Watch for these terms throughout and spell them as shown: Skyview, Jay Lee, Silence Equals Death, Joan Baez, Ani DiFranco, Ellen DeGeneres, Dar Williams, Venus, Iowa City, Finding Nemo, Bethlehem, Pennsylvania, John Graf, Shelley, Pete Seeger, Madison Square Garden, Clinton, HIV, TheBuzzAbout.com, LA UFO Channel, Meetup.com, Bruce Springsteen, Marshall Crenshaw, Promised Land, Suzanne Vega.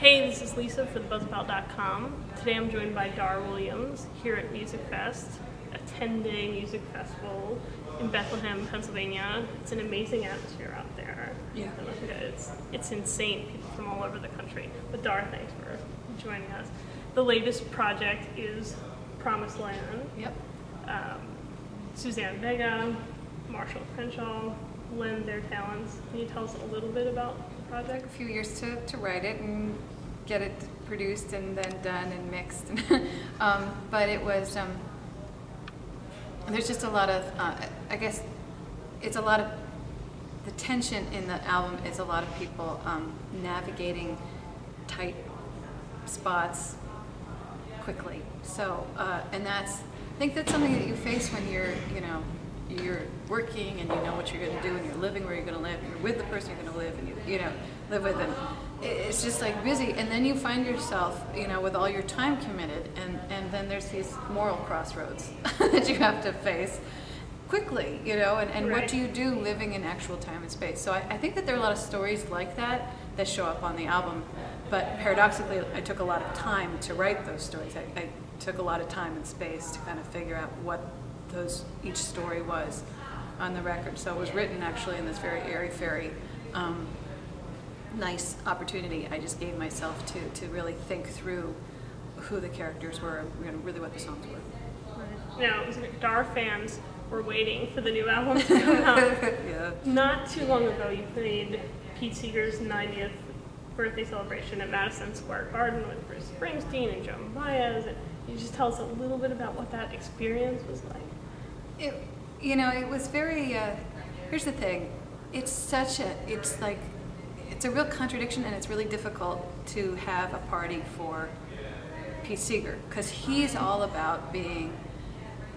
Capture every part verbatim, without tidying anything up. Hey, this is Lisa for the buzz about dot com. Today I'm joined by Dar Williams here at Music Fest, a ten-day music festival in Bethlehem, Pennsylvania. It's an amazing atmosphere out there. Yeah. It's, it's insane, people from all over the country. But Dar, thanks for joining us. The latest project is Promised Land. Yep. Um, Suzanne Vega, Marshall Crenshaw lend their talents. Can you tell us a little bit about the project? A few years to, to write it and get it produced and then done and mixed. um, but it was, um, there's just a lot of, uh, I guess, it's a lot of, the tension in the album is a lot of people um, navigating tight spots quickly. So, uh, and that's, I think that's something that you face when you're, you know, you're working and you know what you're going to do and you're living where you're going to live and you're with the person you're going to live and you, you know, live with them. It's just like busy, and then you find yourself, you know, with all your time committed, and, and then there's these moral crossroads that you have to face quickly, you know, and, and right. What do you do living in actual time and space? So I, I think that there are a lot of stories like that that show up on the album, but paradoxically I took a lot of time to write those stories. I, I took a lot of time and space to kind of figure out what those each story was on the record. So it was written actually in this very airy-fairy um, nice opportunity I just gave myself to to really think through who the characters were and really what the songs were. Right. Now, Dar fans were waiting for the new album to come out. Yeah. Not too long ago you played Pete Seeger's ninetieth birthday celebration at Madison Square Garden with Bruce Springsteen and Joan Baez. And you just tell us a little bit about what that experience was like. It, you know, it was very, uh, here's the thing, it's such a, it's like, it's a real contradiction, and it's really difficult to have a party for Pete Seeger, because he's all about being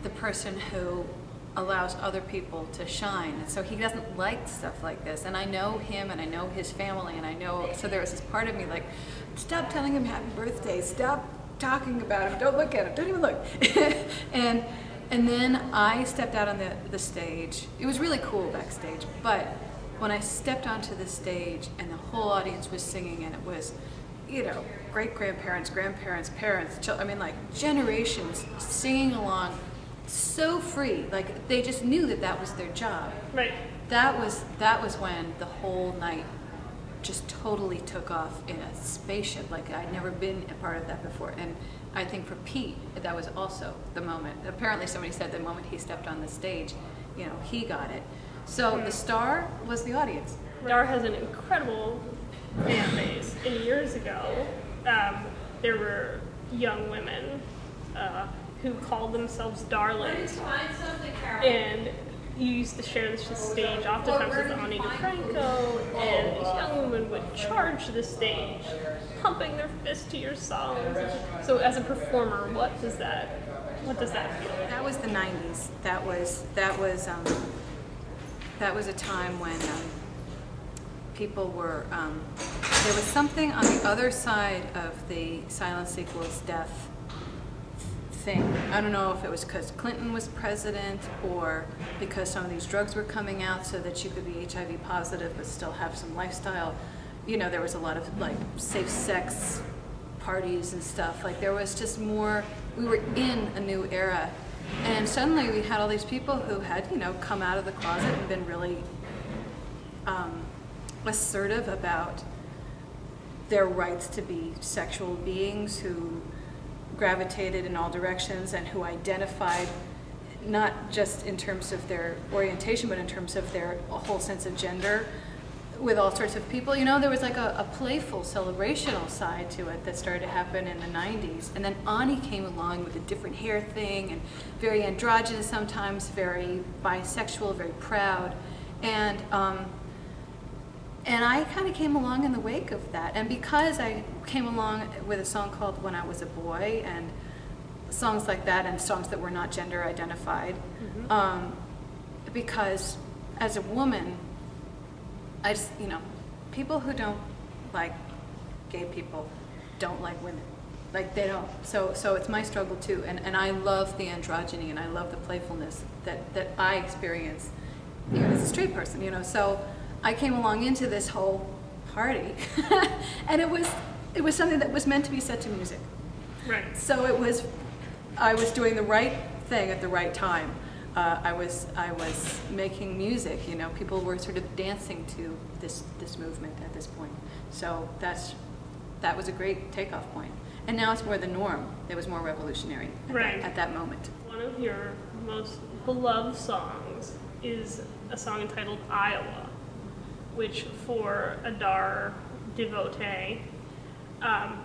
the person who allows other people to shine, and so he doesn't like stuff like this, and I know him and I know his family and I know, so there was this part of me like, stop telling him happy birthday, stop talking about him, don't look at him, don't even look. and and then I stepped out on the, the stage. It was really cool backstage, but when I stepped onto the stage and the whole audience was singing, and it was, you know, great-grandparents, grandparents, parents, children, I mean, like generations singing along, so free, like they just knew that that was their job. Right. That was, that was when the whole night just totally took off in a spaceship. Like I'd never been a part of that before. And I think for Pete, that was also the moment. Apparently somebody said the moment he stepped on the stage, you know, he got it. So the star was the audience. Dar has an incredible fan base. And years ago, um, there were young women uh, who called themselves darlings. And you used to share this stage oftentimes with Ani DiFranco, and these young women would charge the stage, pumping their fists to your songs. So as a performer, what does that, what does that feel like? That was the nineties. That was, that was, um, that was a time when um, people were, um, there was something on the other side of the Silence Equals Death thing. I don't know if it was because Clinton was president or because some of these drugs were coming out so that you could be H I V positive but still have some lifestyle. You know, there was a lot of like safe sex parties and stuff. Like there was just more, we were in a new era. And suddenly we had all these people who had, you know, come out of the closet and been really um, assertive about their rights to be sexual beings, who gravitated in all directions and who identified not just in terms of their orientation but in terms of their whole sense of gender with all sorts of people. You know, there was like a, a playful celebrational side to it that started to happen in the nineties. And then Ani came along with a different hair thing, and very androgynous sometimes, very bisexual, very proud. And, um, and I kind of came along in the wake of that. And because I came along with a song called When I Was a Boy and songs like that, and songs that were not gender identified, mm-hmm. um, because as a woman, I just, you know, people who don't like gay people don't like women. Like they don't, so so it's my struggle too. And, and I love the androgyny and I love the playfulness that, that I experience even as a straight person, you know. So I came along into this whole party and it was it was something that was meant to be set to music. Right. So it was, I was doing the right thing at the right time. Uh, I was I was making music, you know. People were sort of dancing to this this movement at this point. So that's that was a great takeoff point. And now it's more the norm. It was more revolutionary at, right. that, at that moment. One of your most beloved songs is a song entitled Iowa, which for a Dar devotee um,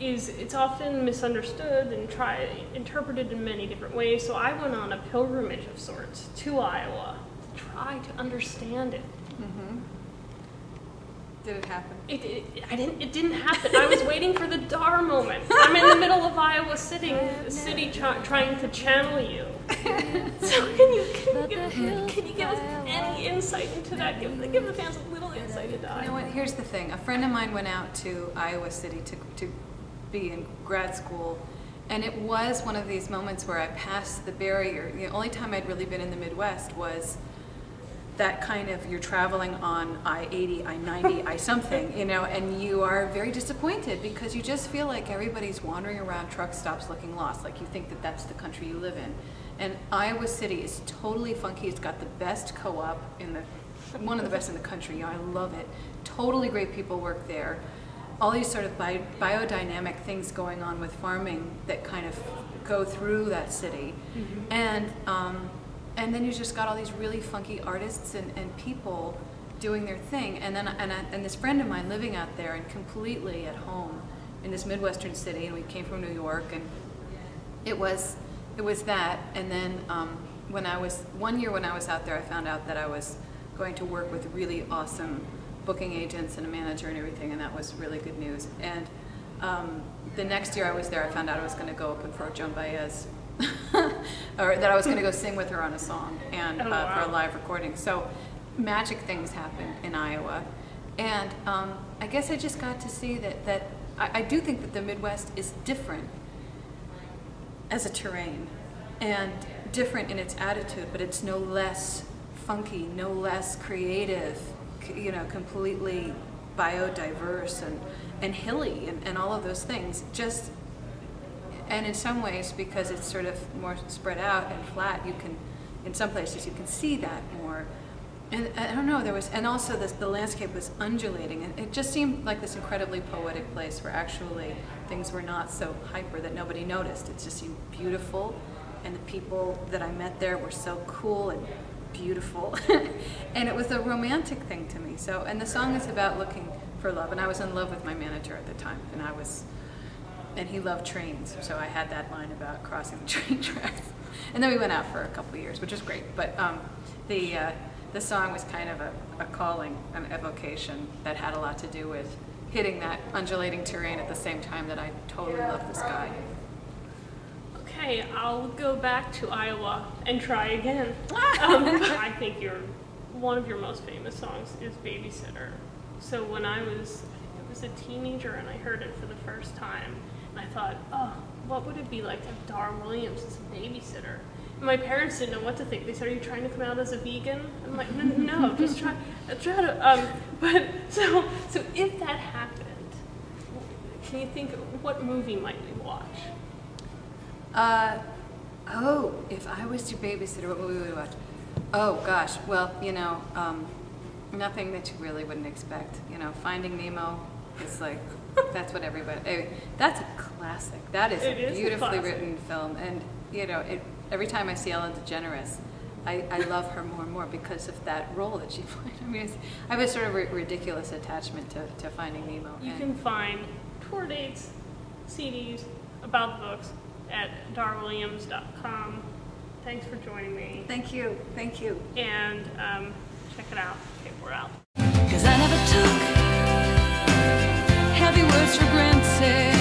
is it's often misunderstood and try, interpreted in many different ways. So I went on a pilgrimage of sorts to Iowa to try to understand it. Mm-hmm. Did it happen? It, it, I didn't, it didn't happen. I was waiting for the Dar moment. I'm in the middle of Iowa City, city trying to channel you. So can you, can you, give, can you give us any insight into that? Give, give the fans a little insight into Iowa. You know what, here's the thing. A friend of mine went out to Iowa City to, to be in grad school, and it was one of these moments where I passed the barrier. The only time I'd really been in the Midwest was that kind of, you're traveling on I eighty, I ninety, I something, you know, and you are very disappointed because you just feel like everybody's wandering around truck stops looking lost, like you think that that's the country you live in. And Iowa City is totally funky. It's got the best co-op in the, one of the best in the country. I love it. Totally great people work there. All these sort of bi biodynamic things going on with farming that kind of go through that city. Mm-hmm. And, um, and then you just got all these really funky artists and, and people doing their thing. And then and, I, and this friend of mine living out there and completely at home in this Midwestern city, and we came from New York, and it was, it was that. And then um, when I was, one year when I was out there, I found out that I was going to work with really awesome booking agents and a manager and everything, and that was really good news. And um, the next year I was there, I found out I was gonna go open for Joan Baez, or that I was going to go sing with her on a song and uh, oh, wow. for a live recording. So magic things happen in Iowa, and um, I guess I just got to see that that I, I do think that the Midwest is different as a terrain and different in its attitude, but it's no less funky, no less creative, you know, completely biodiverse and and hilly and, and all of those things. Just And in some ways, because it's sort of more spread out and flat, you can, in some places, you can see that more. And I don't know, there was, and also this, the landscape was undulating, and it just seemed like this incredibly poetic place where actually things were not so hyper that nobody noticed. It just seemed beautiful, and the people that I met there were so cool and beautiful. And it was a romantic thing to me. So, and the song is about looking for love, and I was in love with my manager at the time, and I was. And he loved trains, so I had that line about crossing the train tracks. And then we went out for a couple of years, which was great. But um, the uh, the song was kind of a, a calling, an evocation that had a lot to do with hitting that undulating terrain at the same time that I totally loved the sky. Okay, I'll go back to Iowa and try again. um, I think your one of your most famous songs is "Babysitter." So when I was I was a teenager and I heard it for the first time. I thought, oh, what would it be like to have Dar Williams as a babysitter? And my parents didn't know what to think. They said, are you trying to come out as a vegan? I'm like, no, no, just try, try to, um, but, so, so if that happened, can you think, what movie might we watch? Uh, oh, if I was your babysitter, what movie would we watch? Oh, gosh, well, you know, um, nothing that you really wouldn't expect. You know, Finding Nemo is like, that's what everybody, anyway, that's a classic. That is it a is beautifully a written film. And, you know, it, every time I see Ellen DeGeneres, I, I love her more and more because of that role that she played. I mean, it's, I have a sort of r ridiculous attachment to, to Finding Nemo. You and can find tour dates, C Ds, about the books at Dar Williams dot com. Thanks for joining me. Thank you. Thank you. And um, check it out. Okay, we're out. 'Cause I never took heavy words for granted.